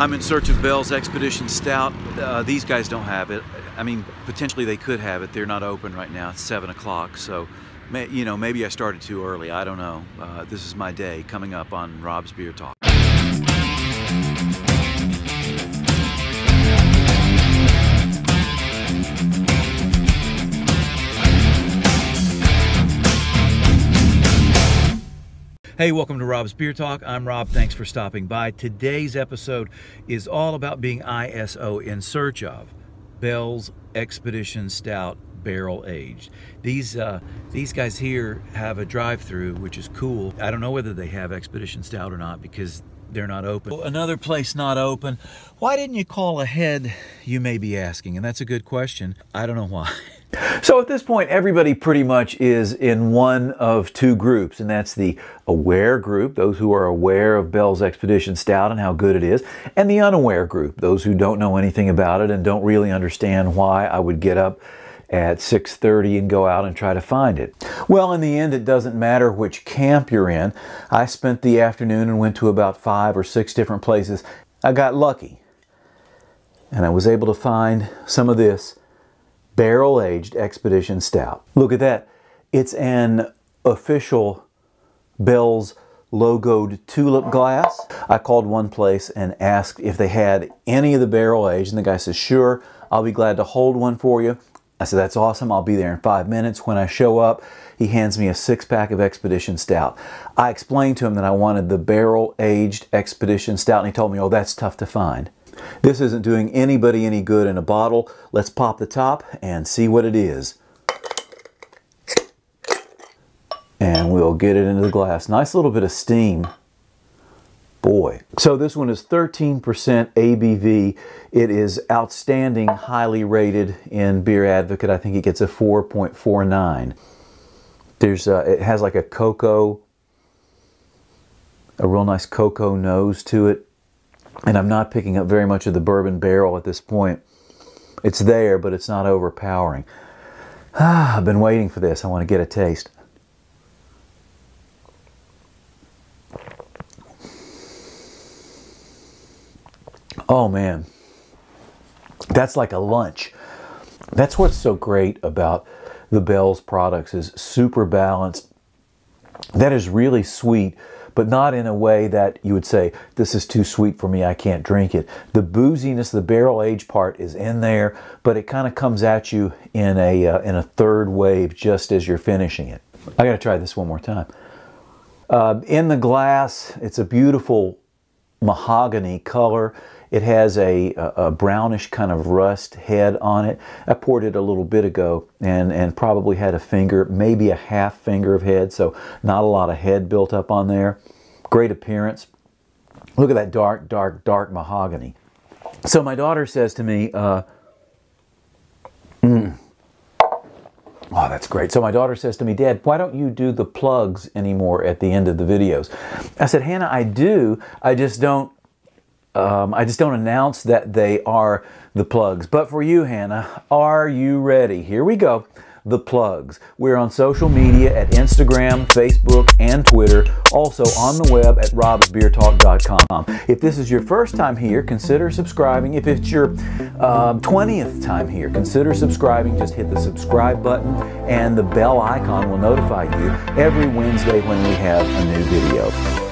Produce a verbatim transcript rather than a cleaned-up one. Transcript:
I'm in search of Bell's Expedition Stout. Uh, these guys don't have it. I mean, potentially they could have it. They're not open right now. It's seven o'clock, so may, you know, maybe I started too early. I don't know. Uh, this is my day coming up on Rob's Beer Talk. Hey, welcome to Rob's Beer Talk. I'm Rob. Thanks for stopping by. Today's episode is all about being I S O in search of Bell's Expedition Stout Barrel Aged. These uh, these guys here have a drive-through, which is cool. I don't know whether they have Expedition Stout or not because they're not open. Well, another place not open. Why didn't you call ahead, you may be asking, and that's a good question. I don't know why. So at this point, everybody pretty much is in one of two groups, and that's the aware group, those who are aware of Bell's Expedition Stout and how good it is, and the unaware group, those who don't know anything about it and don't really understand why I would get up at six thirty and go out and try to find it. Well, in the end, it doesn't matter which camp you're in. I spent the afternoon and went to about five or six different places. I got lucky, and I was able to find some of this Barrel Aged Expedition Stout. Look at that. It's an official Bell's logoed tulip glass. I called one place and asked if they had any of the barrel aged, and the guy says, sure, I'll be glad to hold one for you. I said, that's awesome. I'll be there in five minutes. When I show up, he hands me a six pack of Expedition Stout. I explained to him that I wanted the Barrel Aged Expedition Stout, and he told me, oh, that's tough to find. This isn't doing anybody any good in a bottle. Let's pop the top and see what it is. And we'll get it into the glass. Nice little bit of steam. Boy. So this one is thirteen percent A B V. It is outstanding, highly rated in Beer Advocate. I think it gets a four point four nine. There's a, it has like a cocoa, a real nice cocoa nose to it. And I'm not picking up very much of the bourbon barrel at this point. It's there, but it's not overpowering. Ah, I've been waiting for this. I want to get a taste. Oh, man. That's like a lunch. That's what's so great about the Bell's products is super balanced. That is really sweet, but not in a way that you would say, this is too sweet for me, I can't drink it. The booziness, the barrel age part is in there, but it kind of comes at you in a, uh, in a third wave just as you're finishing it. I gotta try this one more time. Uh, in the glass, it's a beautiful mahogany color. It has a, a brownish kind of rust head on it. I poured it a little bit ago and, and probably had a finger, maybe a half finger of head, so not a lot of head built up on there. Great appearance. Look at that dark, dark, dark mahogany. So my daughter says to me, uh, mm. Oh, that's great. So my daughter says to me, Dad, why don't you do the plugs anymore at the end of the videos? I said, Hannah, I do. I just don't Um, I just don't announce that they are the plugs. But for you, Hannah, are you ready? Here we go. The plugs. We're on social media at Instagram, Facebook, and Twitter. Also on the web at robs beer talk dot com. If this is your first time here, consider subscribing. If it's your uh, twentieth time here, consider subscribing. Just hit the subscribe button and the bell icon will notify you every Wednesday when we have a new video.